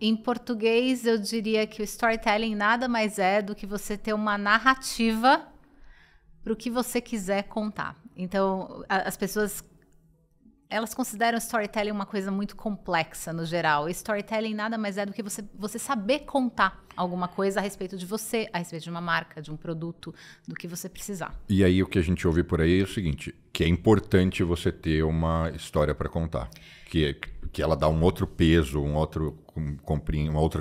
Em português, eu diria que o storytelling nada mais é do que você ter uma narrativa para o que você quiser contar. Então, as pessoas, elas consideram storytelling uma coisa muito complexa no geral. Storytelling nada mais é do que você saber contar alguma coisa a respeito de você, a respeito de uma marca, de um produto, do que você precisar. E aí o que a gente ouve por aí é o seguinte, que é importante você ter uma história para contar, que ela dá um outro peso, uma outra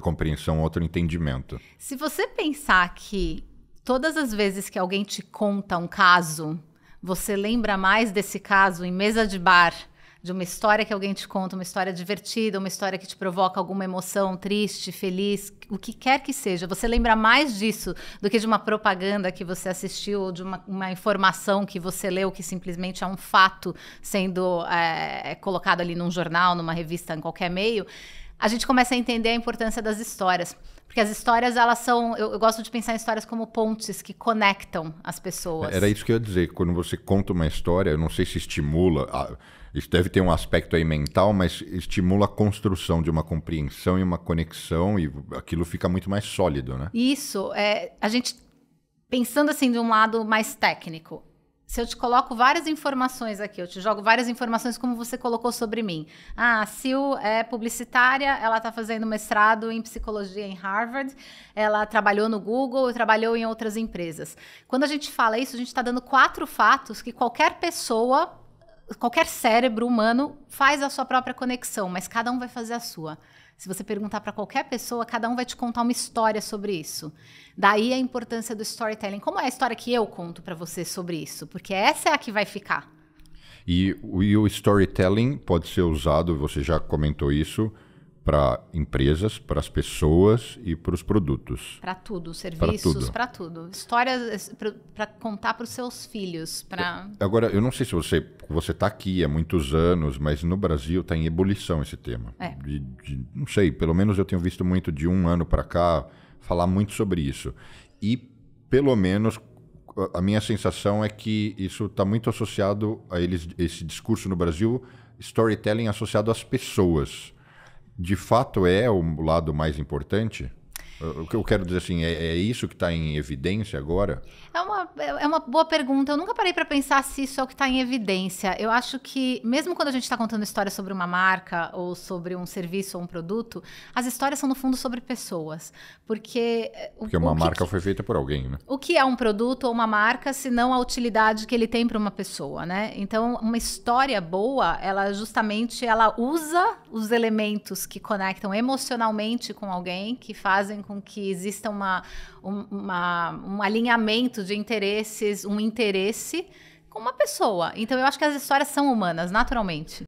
compreensão, um outro entendimento. Se você pensar que todas as vezes que alguém te conta um caso, você lembra mais desse caso em mesa de bar, de uma história que alguém te conta, uma história divertida, uma história que te provoca alguma emoção triste, feliz, o que quer que seja. Você lembra mais disso do que de uma propaganda que você assistiu ou de uma informação que você leu que simplesmente é um fato sendo colocado ali num jornal, numa revista, em qualquer meio. A gente começa a entender a importância das histórias. Porque as histórias, elas são... Eu gosto de pensar em histórias como pontes que conectam as pessoas. Era isso que eu ia dizer. Quando você conta uma história, eu não sei se estimula... isso deve ter um aspecto aí mental, mas estimula a construção de uma compreensão e uma conexão. E aquilo fica muito mais sólido, né? Isso. A gente, pensando assim de um lado mais técnico... Se eu te coloco várias informações aqui, eu te jogo várias informações como você colocou sobre mim. Ah, a Sil é publicitária, ela está fazendo mestrado em psicologia em Harvard, ela trabalhou no Google, trabalhou em outras empresas. Quando a gente fala isso, a gente está dando 4 fatos que qualquer pessoa, qualquer cérebro humano faz a sua própria conexão, mas cada um vai fazer a sua. Se você perguntar para qualquer pessoa, cada um vai te contar uma história sobre isso. Daí a importância do storytelling. Como é a história que eu conto para você sobre isso? Porque essa é a que vai ficar. E o storytelling pode ser usado, você já comentou isso, para empresas, para as pessoas e para os produtos. Para tudo, serviços, para tudo. Histórias para contar para os seus filhos. Agora, eu não sei se você está aqui há muitos anos, mas no Brasil está em ebulição esse tema. Não sei, pelo menos eu tenho visto muito de um ano para cá falar muito sobre isso. E, pelo menos, a minha sensação é que isso está muito associado a esse discurso no Brasil, storytelling associado às pessoas. De fato, é o lado mais importante? O que eu quero dizer assim, é isso que está em evidência agora? É uma boa pergunta. Eu nunca parei para pensar se isso é o que está em evidência. Eu acho que, mesmo quando a gente está contando histórias sobre uma marca, ou sobre um serviço, ou um produto, as histórias são, no fundo, sobre pessoas. Porque uma marca foi feita por alguém, né? O que é um produto ou uma marca, se não a utilidade que ele tem para uma pessoa, né? Então, uma história boa, ela justamente, ela usa os elementos que conectam emocionalmente com alguém, que fazem com que exista um alinhamento de interesses, um interesse com uma pessoa. Então, eu acho que as histórias são humanas, naturalmente.